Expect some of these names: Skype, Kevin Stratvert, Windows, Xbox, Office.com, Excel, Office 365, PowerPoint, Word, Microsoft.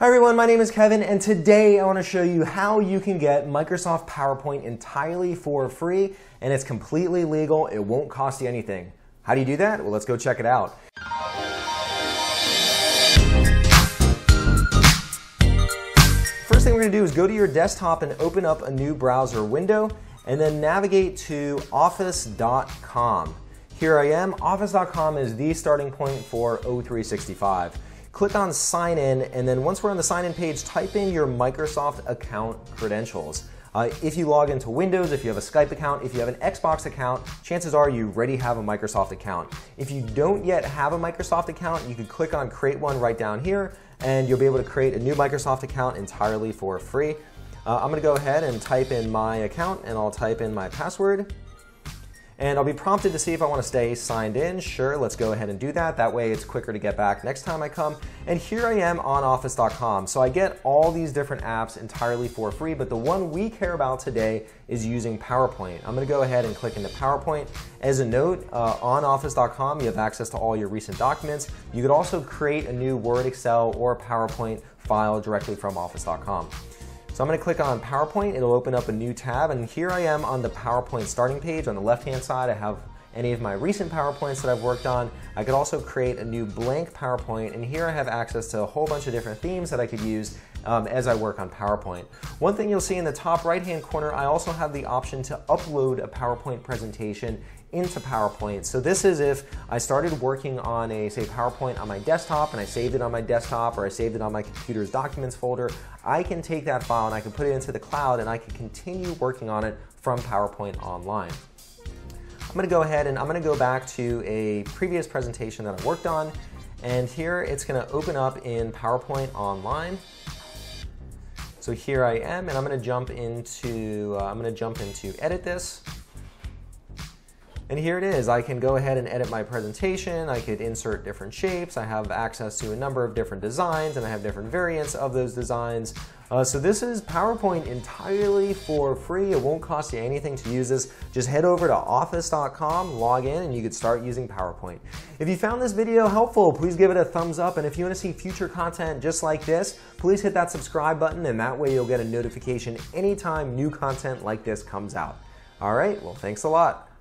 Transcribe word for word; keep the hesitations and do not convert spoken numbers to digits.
Hi everyone, my name is Kevin, and today I want to show you how you can get Microsoft PowerPoint entirely for free, and it's completely legal, it won't cost you anything. How do you do that? Well, let's go check it out. First thing we're going to do is go to your desktop and open up a new browser window, and then navigate to Office dot com. Here I am. Office dot com is the starting point for O three sixty-five. Click on sign in, and then once we're on the sign in page, type in your Microsoft account credentials. Uh, if you log into Windows, if you have a Skype account, if you have an Xbox account, chances are you already have a Microsoft account. If you don't yet have a Microsoft account, you can click on create one right down here, and you'll be able to create a new Microsoft account entirely for free. Uh, I'm gonna go ahead and type in my account, and I'll type in my password. And I'll be prompted to see if I want to stay signed in. Sure, let's go ahead and do that. That way it's quicker to get back next time I come. And here I am on Office dot com. So I get all these different apps entirely for free, but the one we care about today is using PowerPoint. I'm going to go ahead and click into PowerPoint. As a note, uh, on Office dot com, you have access to all your recent documents. You could also create a new Word, Excel, or PowerPoint file directly from Office dot com. So I'm going to click on PowerPoint, it'll open up a new tab, and here I am on the PowerPoint starting page. On the left-hand side, I have any of my recent PowerPoints that I've worked on. I could also create a new blank PowerPoint, and here I have access to a whole bunch of different themes that I could use um, as I work on PowerPoint. One thing you'll see in the top right-hand corner, I also have the option to upload a PowerPoint presentation into PowerPoint. So this is if I started working on a, say, PowerPoint on my desktop, and I saved it on my desktop, or I saved it on my computer's documents folder, I can take that file and I can put it into the cloud, and I can continue working on it from PowerPoint online. I'm gonna go ahead and I'm gonna go back to a previous presentation that I worked on, and here it's gonna open up in PowerPoint online. So here I am, and I'm gonna jump into uh, I'm gonna jump into edit this. And here it is. I can go ahead and edit my presentation. I could insert different shapes. I have access to a number of different designs, and I have different variants of those designs. Uh, so this is PowerPoint entirely for free. It won't cost you anything to use this. Just head over to office dot com, log in, and you could start using PowerPoint. If you found this video helpful, please give it a thumbs up. And if you want to see future content just like this, please hit that subscribe button, and that way you'll get a notification anytime new content like this comes out. All right, well, thanks a lot.